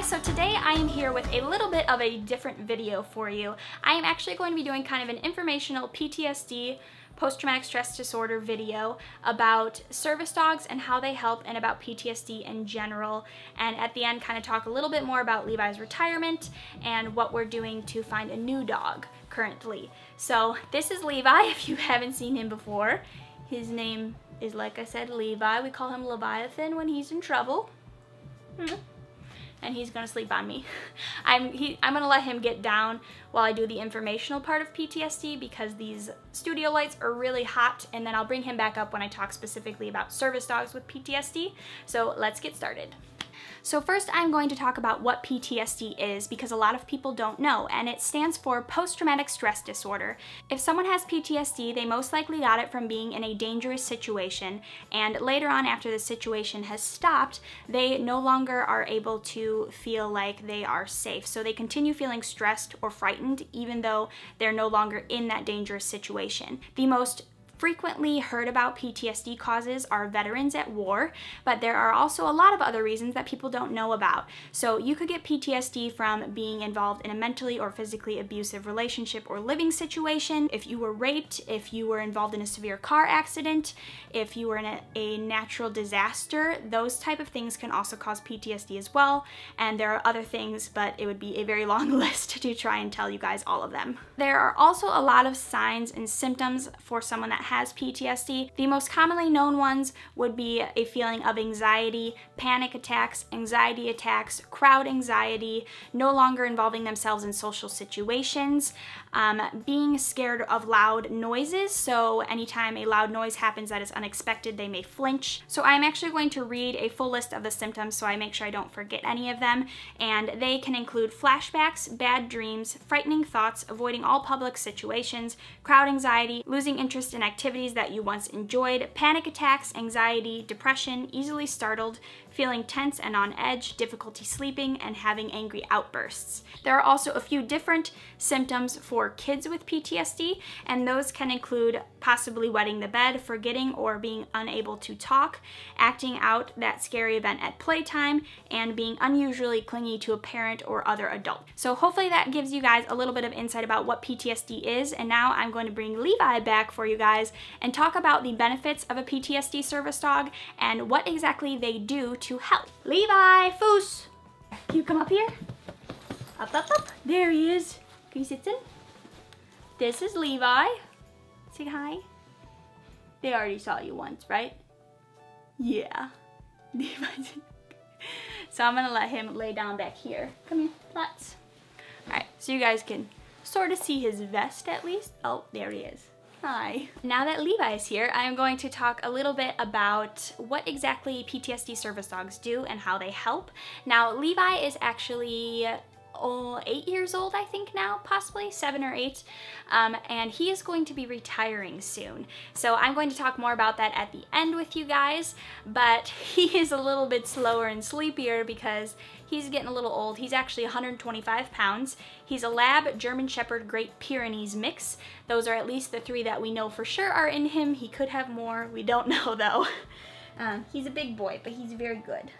guys, so today I am here with a little bit of a different video for you. I am actually going to be doing kind of an informational PTSD, post-traumatic stress disorder video about service dogs and how they help and about PTSD in general. And at the end, kind of talk a little bit more about Levi's retirement and what we're doing to find a new dog currently. So this is Levi, if you haven't seen him before. His name is, like I said, Levi. We call him Leviathan when he's in trouble. And he's gonna sleep on me. I'm gonna let him get down while I do the informational part of PTSD because these studio lights are really hot, and then I'll bring him back up when I talk specifically about service dogs with PTSD. So let's get started. So first I'm going to talk about what PTSD is because a lot of people don't know, and it stands for post-traumatic stress disorder. If someone has PTSD, they most likely got it from being in a dangerous situation, and later on after the situation has stopped, they no longer are able to feel like they are safe. So they continue feeling stressed or frightened even though they're no longer in that dangerous situation. The most frequently heard about PTSD causes are veterans at war, but there are also a lot of other reasons that people don't know about. So you could get PTSD from being involved in a mentally or physically abusive relationship or living situation, if you were raped, if you were involved in a severe car accident, if you were in a natural disaster. Those type of things can also cause PTSD as well, and there are other things, but it would be a very long list to try and tell you guys all of them. There are also a lot of signs and symptoms for someone that has PTSD. The most commonly known ones would be a feeling of anxiety, panic attacks, anxiety attacks, crowd anxiety, no longer involving themselves in social situations, being scared of loud noises. So anytime a loud noise happens that is unexpected, they may flinch. So I'm actually going to read a full list of the symptoms so I make sure I don't forget any of them. And they can include flashbacks, bad dreams, frightening thoughts, avoiding all public situations, crowd anxiety, losing interest in activities that you once enjoyed, panic attacks, anxiety, depression, easily startled, feeling tense and on edge, difficulty sleeping, and having angry outbursts. There are also a few different symptoms for kids with PTSD, and those can include possibly wetting the bed, forgetting or being unable to talk, acting out that scary event at playtime, and being unusually clingy to a parent or other adult. So hopefully that gives you guys a little bit of insight about what PTSD is, and now I'm going to bring Levi back for you guys and talk about the benefits of a PTSD service dog and what exactly they do to help. Levi, Foos, can you come up here? Up, up, up. There he is. Can you sit in? This is Levi. Say hi. They already saw you once, right? Yeah. So I'm gonna let him lay down back here. Come here, lots. All right, so you guys can sort of see his vest at least. Oh, there he is. Hi. Now that Levi is here, I'm going to talk a little bit about what exactly PTSD service dogs do and how they help. Now, Levi is actually 8 years old, I think now, possibly 7 or 8, and he is going to be retiring soon. So I'm going to talk more about that at the end with you guys, but he is a little bit slower and sleepier because he's getting a little old. He's actually 125 pounds. He's a lab, German Shepherd, Great Pyrenees mix. Those are at least the 3 that we know for sure are in him. He could have more, we don't know though. He's a big boy, but he's very good.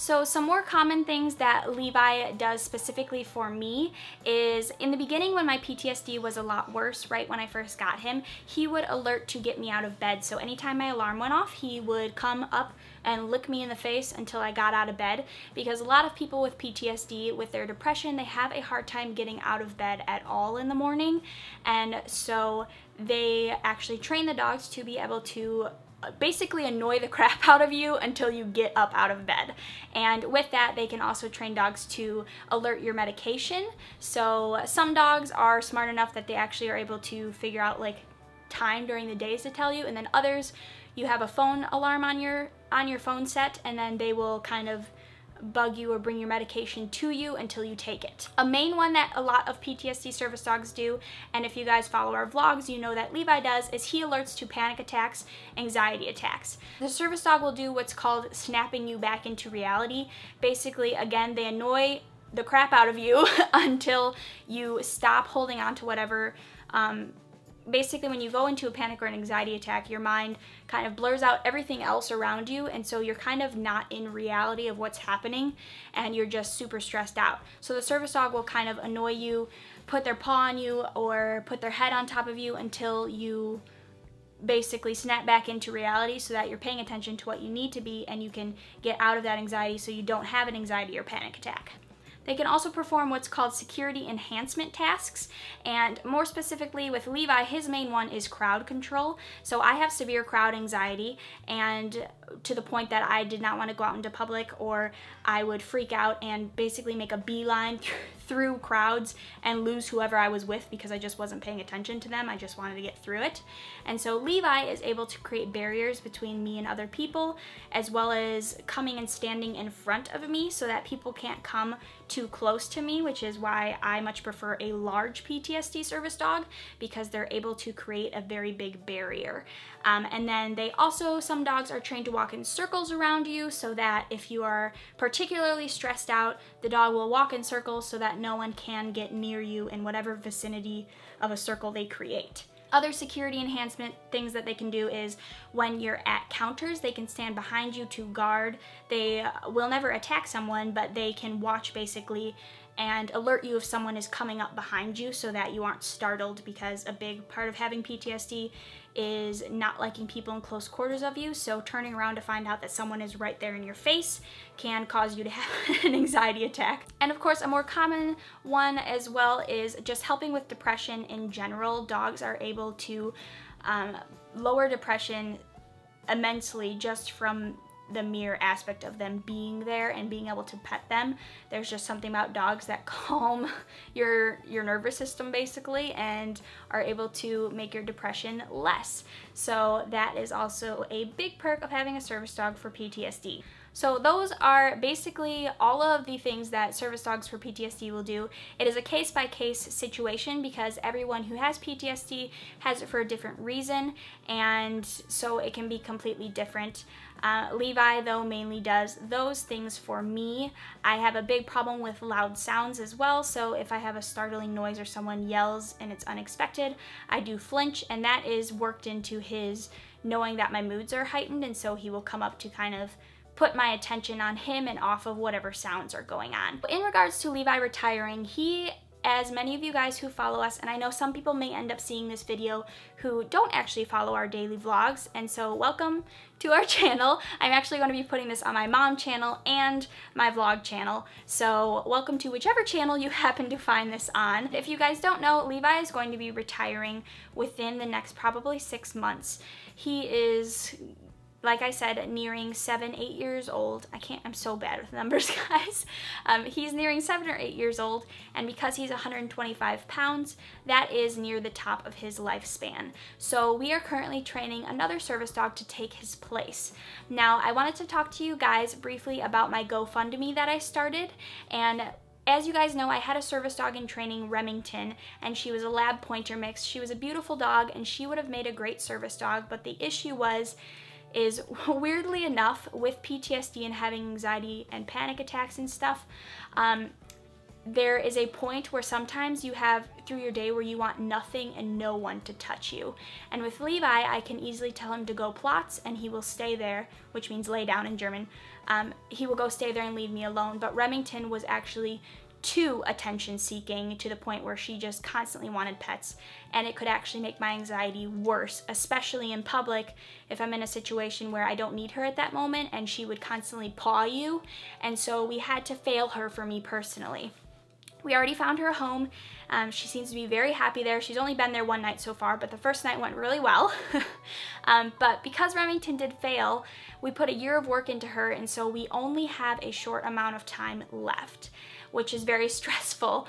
So some more common things that Levi does specifically for me is, in the beginning when my PTSD was a lot worse, right when I first got him, he would alert to get me out of bed. So anytime my alarm went off, he would come up and lick me in the face until I got out of bed, because a lot of people with PTSD, with their depression, they have a hard time getting out of bed at all in the morning. And so they actually train the dogs to be able to basically annoy the crap out of you until you get up out of bed. And with that, they can also train dogs to alert your medication. So some dogs are smart enough that they actually are able to figure out like time during the days to tell you, and then others, you have a phone alarm on your phone set, and then they will kind of bug you or bring your medication to you until you take it. A main one that a lot of PTSD service dogs do, and if you guys follow our vlogs, you know that Levi does, is he alerts to panic attacks, anxiety attacks. The service dog will do what's called snapping you back into reality. Basically, again, they annoy the crap out of you until you stop holding on to whatever basically when you go into a panic or an anxiety attack, your mind kind of blurs out everything else around you, and so you're kind of not in reality of what's happening, and you're just super stressed out. So the service dog will kind of annoy you, put their paw on you, or put their head on top of you until you basically snap back into reality so that you're paying attention to what you need to be and you can get out of that anxiety so you don't have an anxiety or panic attack. They can also perform what's called security enhancement tasks, and more specifically with Levi, his main one is crowd control. So I have severe crowd anxiety, and to the point that I did not want to go out into public, or I would freak out and basically make a beeline through crowds and lose whoever I was with because I just wasn't paying attention to them. I just wanted to get through it. And so Levi is able to create barriers between me and other people, as well as coming and standing in front of me so that people can't come too close to me, which is why I much prefer a large PTSD service dog, because they're able to create a very big barrier. And then they also, some dogs are trained to walk in circles around you so that if you are particularly stressed out, the dog will walk in circles so that no one can get near you in whatever vicinity of a circle they create. Other security enhancement things that they can do is when you're at counters, they can stand behind you to guard. They will never attack someone, but they can watch basically and alert you if someone is coming up behind you so that you aren't startled, because a big part of having PTSD is not liking people in close quarters of you. So turning around to find out that someone is right there in your face can cause you to have an anxiety attack. And of course, a more common one as well is just helping with depression in general. Dogs are able to lower depression immensely just from the mere aspect of them being there and being able to pet them. There's just something about dogs that calm your nervous system basically, and are able to make your depression less. So that is also a big perk of having a service dog for PTSD. So those are basically all of the things that service dogs for PTSD will do. It is a case-by-case situation because everyone who has PTSD has it for a different reason, and so it can be completely different. Levi, though, mainly does those things for me. I have a big problem with loud sounds as well, so if I have a startling noise or someone yells and it's unexpected, I do flinch, and that is worked into his knowing that my moods are heightened, and so he will come up to kind of put my attention on him and off of whatever sounds are going on. In regards to Levi retiring, he, as many of you guys who follow us, and I know some people may end up seeing this video who don't actually follow our daily vlogs, and so welcome to our channel. I'm actually going to be putting this on my mom channel and my vlog channel, so welcome to whichever channel you happen to find this on. If you guys don't know, Levi is going to be retiring within the next probably 6 months. He is, like I said, nearing 7, 8 years old. I'm so bad with numbers, guys. He's nearing 7 or 8 years old, and because he's 125 pounds, that is near the top of his lifespan. So we are currently training another service dog to take his place. Now, I wanted to talk to you guys briefly about my GoFundMe that I started, and as you guys know, I had a service dog in training, Remington, and she was a lab pointer mix. She was a beautiful dog, and she would have made a great service dog, but the issue is weirdly enough, with PTSD and having anxiety and panic attacks and stuff, there is a point where sometimes you have through your day where you want nothing and no one to touch you. And with Levi, I can easily tell him to go Platz and he will stay there, which means lay down in German. He will go stay there and leave me alone, but Remington was actually too attention-seeking to the point where she just constantly wanted pets, and it could actually make my anxiety worse, especially in public if I'm in a situation where I don't need her at that moment and she would constantly paw you, and so we had to fail her for me personally. We already found her a home. She seems to be very happy there. She's only been there one night so far, but the first night went really well. But because Remington did fail, we put a year of work into her, and so we only have a short amount of time left, which is very stressful.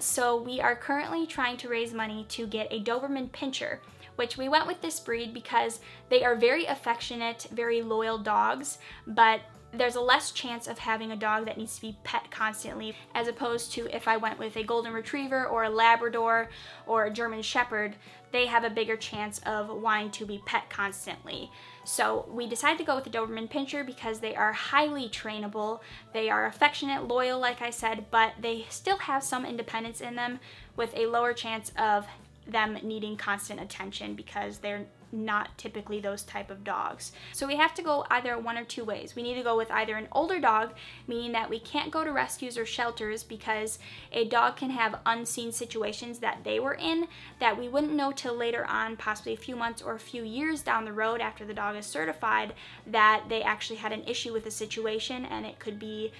So we are currently trying to raise money to get a Doberman Pinscher, which we went with this breed because they are very affectionate, very loyal dogs, but there's a less chance of having a dog that needs to be pet constantly, as opposed to if I went with a Golden Retriever or a Labrador or a German Shepherd, they have a bigger chance of wanting to be pet constantly. So we decided to go with the Doberman Pinscher because they are highly trainable, they are affectionate, loyal, like I said, but they still have some independence in them with a lower chance of them needing constant attention because they're not typically those type of dogs. So we have to go either one or two ways. We need to go with either an older dog, meaning that we can't go to rescues or shelters because a dog can have unseen situations that they were in that we wouldn't know till later on, possibly a few months or a few years down the road after the dog is certified, that they actually had an issue with a situation and it could be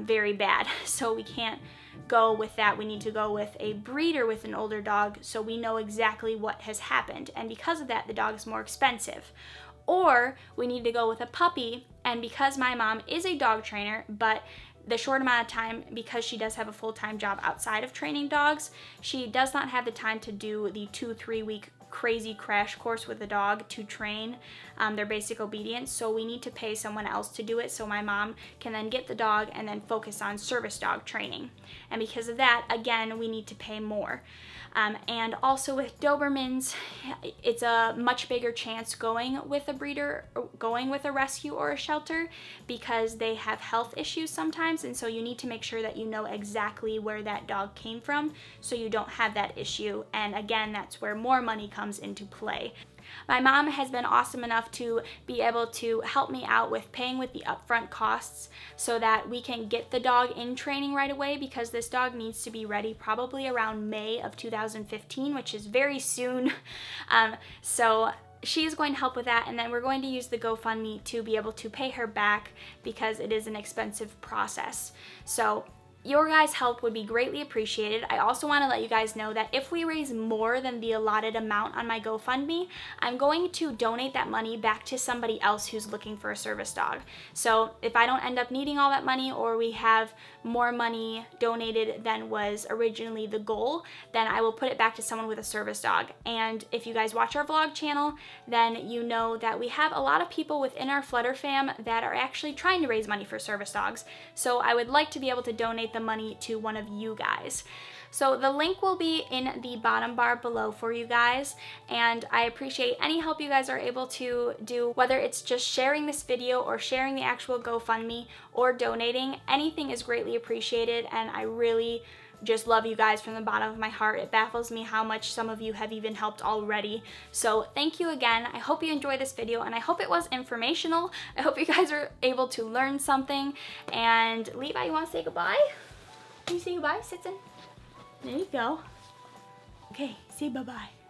very bad. So we can't go with that. We need to go with a breeder with an older dog so we know exactly what has happened, and because of that the dog is more expensive. Or we need to go with a puppy, and because my mom is a dog trainer, but the short amount of time, because she does have a full-time job outside of training dogs, she does not have the time to do the 2-3 week crazy crash course with the dog to train their basic obedience. So we need to pay someone else to do it, so my mom can then get the dog and then focus on service dog training. And because of that, again, we need to pay more. And also with Dobermans, it's a much bigger chance going with a breeder, going with a rescue or a shelter, because they have health issues sometimes, and so you need to make sure that you know exactly where that dog came from so you don't have that issue. And again, that's where more money comes into play. My mom has been awesome enough to be able to help me out with paying with the upfront costs so that we can get the dog in training right away, because this dog needs to be ready probably around May of 2015, which is very soon. So she is going to help with that, and then we're going to use the GoFundMe to be able to pay her back because it is an expensive process. So your guys' help would be greatly appreciated. I also want to let you guys know that if we raise more than the allotted amount on my GoFundMe, I'm going to donate that money back to somebody else who's looking for a service dog. So if I don't end up needing all that money, or we have more money donated than was originally the goal, then I will put it back to someone with a service dog. And if you guys watch our vlog channel, then you know that we have a lot of people within our Pflederer fam that are actually trying to raise money for service dogs. So I would like to be able to donate the money to one of you guys. So the link will be in the bottom bar below for you guys, and I appreciate any help you guys are able to do, whether it's just sharing this video or sharing the actual GoFundMe or donating. Anything is greatly appreciated, and I really just love you guys from the bottom of my heart. It baffles me how much some of you have even helped already. So thank you again. I hope you enjoyed this video, and I hope it was informational. I hope you guys are able to learn something. And Levi, you want to say goodbye? Can you say goodbye, Sitson? There you go. Okay, say bye-bye.